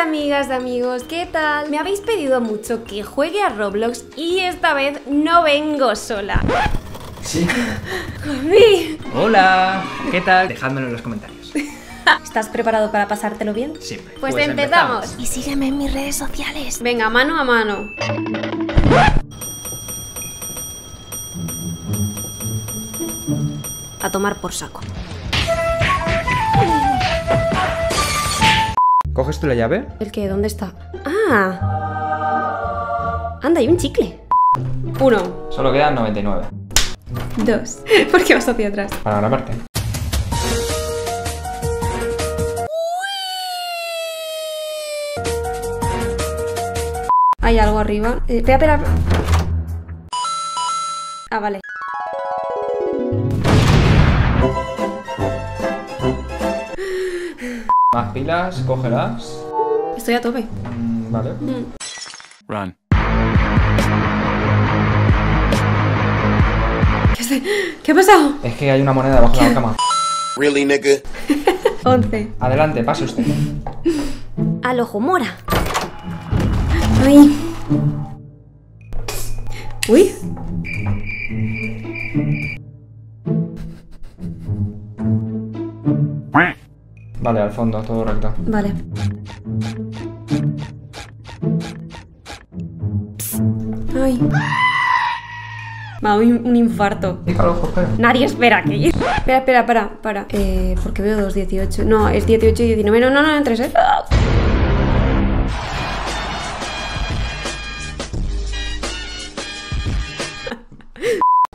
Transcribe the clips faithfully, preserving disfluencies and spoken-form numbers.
Hola amigas, amigos, ¿qué tal? Me habéis pedido mucho que juegue a Roblox y esta vez no vengo sola. ¿Sí? ¡Conmigo! Hola, ¿qué tal? Dejádmelo en los comentarios. ¿Estás preparado para pasártelo bien? Siempre. Pues, pues empezamos. empezamos. Y sígueme en mis redes sociales. Venga, mano a mano. A tomar por saco. ¿Coges tú la llave? ¿El qué? ¿Dónde está? ¡Ah! Anda, hay un chicle. Uno. Solo quedan noventa y nueve. Dos. ¿Por qué vas hacia atrás? Para grabarte. Hay algo arriba. Eh, espera, espera. Ah, vale. Más pilas, cógelas. Estoy a tope. Mm, vale. Mm. Run. ¿Qué, se... ¿Qué ha pasado? Es que hay una moneda debajo ¿Qué? de la cama. Really, nigga. once. Adelante, pase usted. Al ojo mora. Ay. Uy. Vale, al fondo, todo recto. Vale. Psst. Ay. Va, un, un infarto. Fíjalo, Jorge. Nadie espera que... Espera, espera, para, para. Eh, porque veo dos dieciocho. No, es dieciocho y diecinueve. No, no, no, entres, ¿eh?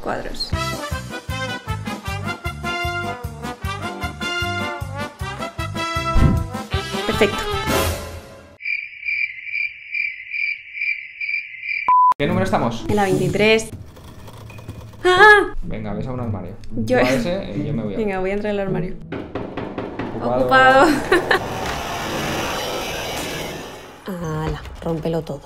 Cuadros. Perfecto. ¿Qué número estamos? En la veintitrés. ¡Ah! Venga, ves a un armario. Yo, ese, y yo me voy a... Venga, voy a entrar al armario. Ocupado. Ocupado. Ala, rómpelo todo.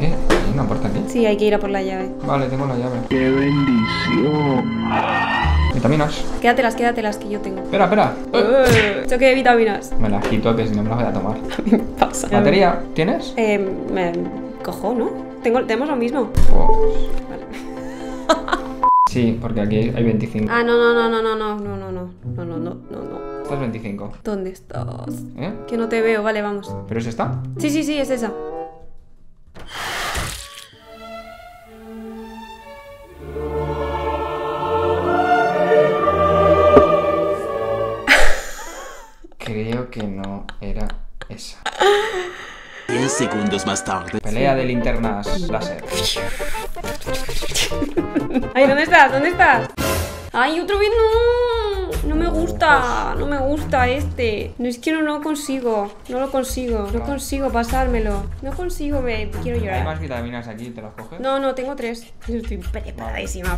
¿Eh? ¿Hay una puerta aquí? Sí, hay que ir a por la llave. Vale, tengo la llave. ¡Qué bendición! Vitaminas. Quédatelas, quédatelas que yo tengo. Espera, espera. Uh, choque de vitaminas. Me las quito que si no me las voy a tomar. ¿Qué pasa? ¿Batería tienes? Eh, me cojo, ¿no? Tengo, tenemos lo mismo. Oh. Vale. Sí, porque aquí hay veinticinco. Ah, no, no, no, no, no, no, no, no, no, no, no, no, no. Estás veinticinco. ¿Dónde estás? ¿Eh? Que no te veo, vale, vamos. ¿Pero es esta? Sí, sí, sí, es esa. Creo que no era esa. diez segundos más tarde. Pelea de linternas láser. Ay, ¿dónde estás? ¿Dónde estás? Ay, otro vez no. No me gusta. No me gusta este. No, es que no lo consigo. No lo consigo. No consigo pasármelo. No consigo, me quiero llorar. ¿Hay más vitaminas aquí? ¿Te las coges? No, no, tengo tres. Estoy preparadísima.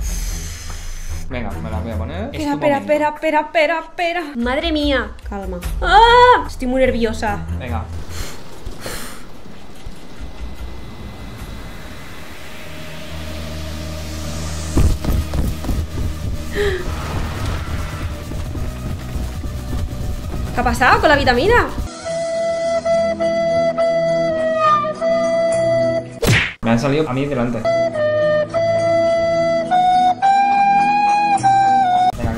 Venga, me las voy a poner. Espera, espera, espera, espera, espera, espera. Madre mía. Calma. ¡Ah! Estoy muy nerviosa. Venga. ¿Qué ha pasado con la vitamina? Me han salido a mí delante.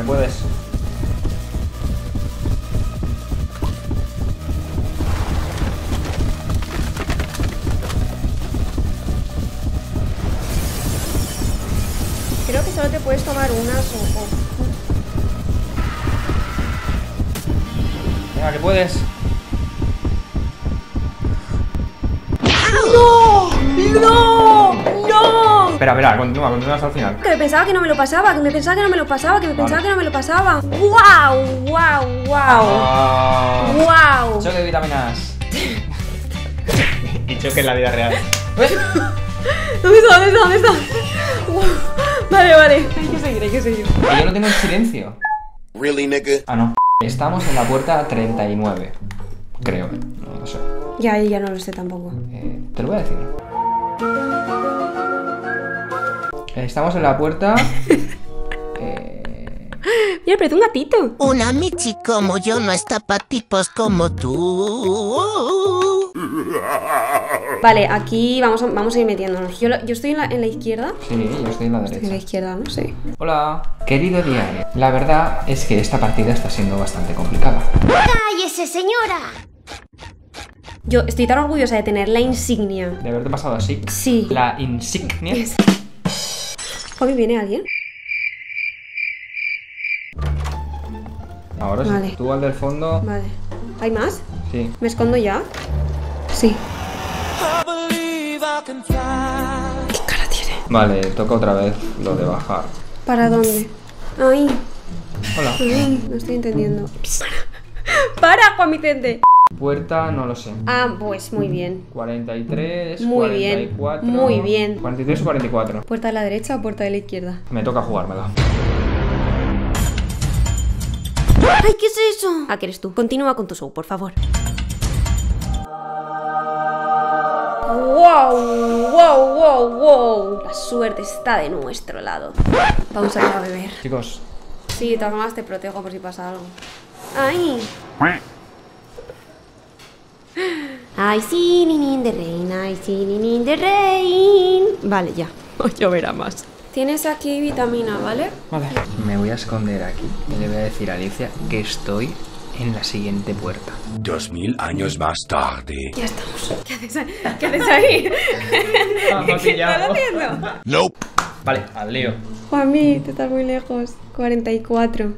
Puedes. Creo que solo te puedes tomar unas o... Venga, que puedes. ¡No! ¡No! ¡No! Espera, espera, continúa, continúa hasta el final. Que me pensaba que no me lo pasaba, que me pensaba que no me lo pasaba, que me vale. pensaba que no me lo pasaba. ¡Guau! ¡Guau! ¡Guau! ¡Guau! Choque de vitaminas. Y choque en la vida real. ¿Dónde está? ¿Dónde está? ¿Dónde está? Vale, vale. Hay que seguir, hay que seguir. Y yo no tengo el silencio. Really, nigga. Ah, no. Estamos en la puerta treinta y nueve. Creo. No lo sé. Ya, ya no lo sé tampoco. Eh, te lo voy a decir. Estamos en la puerta. eh... Mira, pero es un gatito. Una Michi como yo no está para tipos como tú. Vale, aquí vamos a, vamos a ir metiéndonos. Yo, yo estoy en la, en la izquierda. Sí, yo estoy en la derecha. Estoy en la izquierda, no sé. Hola, querido diario. La verdad es que esta partida está siendo bastante complicada. ¡Cállese, señora! Yo estoy tan orgullosa de tener la insignia. ¿De haberte pasado así? Sí. La insignia. Joder, ¿viene alguien? Ahora sí. Vale. Tú al del fondo. Vale. ¿Hay más? Sí. ¿Me escondo ya? Sí. ¿Qué cara tiene? Vale, toca otra vez lo de bajar. ¿Para dónde? Ay. Hola. Ay, no estoy entendiendo. ¡Para, Juan Vicente! Puerta, no lo sé. Ah, pues muy bien. cuarenta y tres, muy cuarenta y cuatro. Bien, muy bien. cuarenta y tres o cuarenta y cuatro. ¿Puerta de la derecha o puerta de la izquierda? Me toca jugármela. ¡Ay, qué es eso! Ah, que eres tú. Continúa con tu show, por favor. ¡Wow! ¡Wow! ¡Wow! ¡Wow! La suerte está de nuestro lado. Vamos a ir a beber. Chicos. Sí, de todas formas te protejo por si pasa algo. ¡Ay! Ay, sí, ninin de rain, ay, sí, ninin de rain. Vale, ya. Lloverá más. Tienes aquí vitamina, ¿vale? Vale. Me voy a esconder aquí. Y le voy a decir a Alicia que estoy en la siguiente puerta. Dos mil años más tarde. Ya estamos. ¿Qué haces ahí? ¿Qué haces ahí? ¿Qué estás haciendo? Nope. Vale, al lío. Juanmi, te estás muy lejos. cuarenta y cuatro.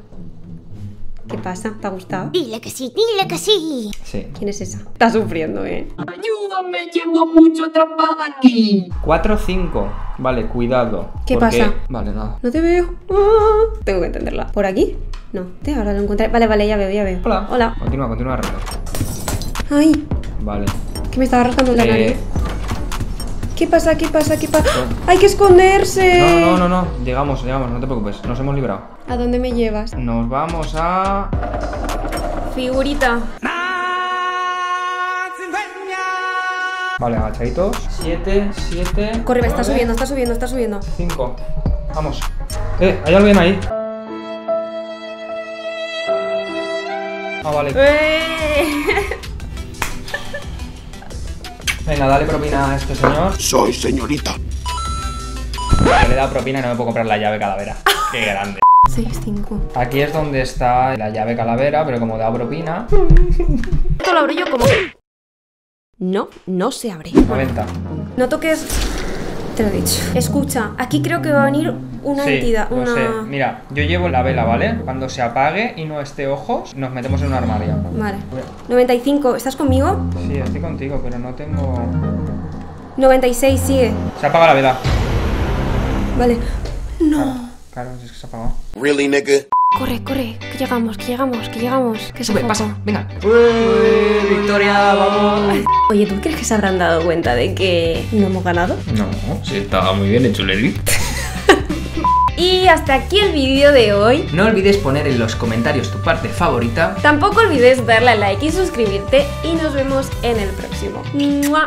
¿Qué pasa? ¿Te ha gustado? Dile que sí, dile que sí. Sí. ¿Quién es esa? Está sufriendo, eh. Ayúdame, llevo mucho atrapada aquí. cuatro, cinco. Vale, cuidado. ¿Qué pasa? Vale, nada. No te veo. Ah, tengo que entenderla. ¿Por aquí? No. Te ahora lo encontré. Vale, vale, ya veo, ya veo. Hola. Hola. Continúa, continúa rascando. Ay. Vale. Que me estaba rascando la eh... nariz. ¿Qué pasa? ¿Qué pasa? ¿Qué pasa? ¿Qué? ¡Hay que esconderse! No, no, no, no. Llegamos, llegamos, no te preocupes. Nos hemos librado. ¿A dónde me llevas? Nos vamos a... Figurita. Vale, agachaditos. siete, siete. Corre, me está subiendo, está subiendo, está subiendo. cinco. Vamos. Eh, hay alguien ahí. Ah, vale. ¡Eh! Venga, dale propina a este señor. Soy señorita. Le he dado propina y no me puedo comprar la llave calavera. Qué grande. seis, cinco. Aquí es donde está la llave calavera, pero como he dado propina. Esto lo abro yo como... No, no se abre. noventa. No toques... Te lo he dicho. Escucha, aquí creo que va a venir una sí, entidad, una... Lo sé. Mira, yo llevo la vela, ¿vale? Cuando se apague y no esté ojos, nos metemos en un armario. Vale. noventa y cinco, ¿estás conmigo? Sí, estoy contigo, pero no tengo... noventa y seis, sigue. Se apaga la vela. Vale. No. Claro, es que se apagó. Really, nigga. Corre, corre, que llegamos, que llegamos, que llegamos. Que sube, pasa, venga. Uy, victoria, vamos. Oye, ¿tú crees que se habrán dado cuenta de que no hemos ganado? No, sí, estaba muy bien hecho el edit. Y hasta aquí el vídeo de hoy. No olvides poner en los comentarios tu parte favorita. Tampoco olvides darle a like y suscribirte. Y nos vemos en el próximo. ¡Mua!